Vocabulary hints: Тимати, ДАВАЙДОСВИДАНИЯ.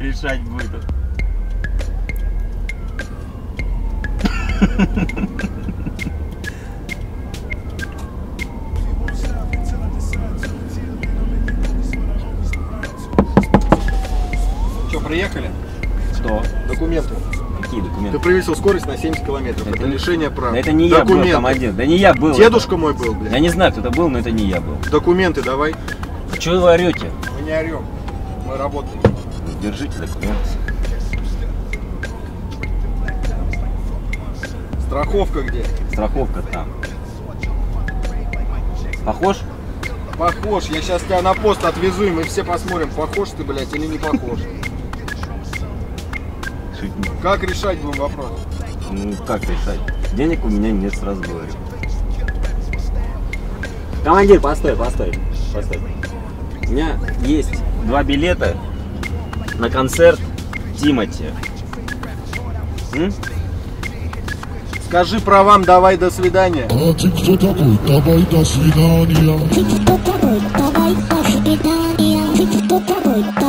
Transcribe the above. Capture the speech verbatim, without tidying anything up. решать будут. Что, приехали? Что? Документы. Какие документы? Ты превысил скорость на семьдесят километров. Это, это лишение прав. Да это не документы. Я был там один. Да не я был. Дедушка это. Мой был, блядь. Я не знаю, кто это был, но это не я был. Документы давай. Чего вы орете? Мы не орем. Мы работаем. Держите документы. Страховка где? Страховка там. Похож? Похож. Я сейчас тебя на пост отвезу, и мы все посмотрим, похож ты, блядь, или не похож. Как решать будем вопрос? Ну, как решать? Денег у меня нет, сразу говорю. Командир, постой, постой, постой. У меня есть два билета на концерт Тимати. М? Скажи правам, давай до свидания. А ты кто такой? Давай до свидания. Ты кто такой? Давай до свидания. Ты кто такой?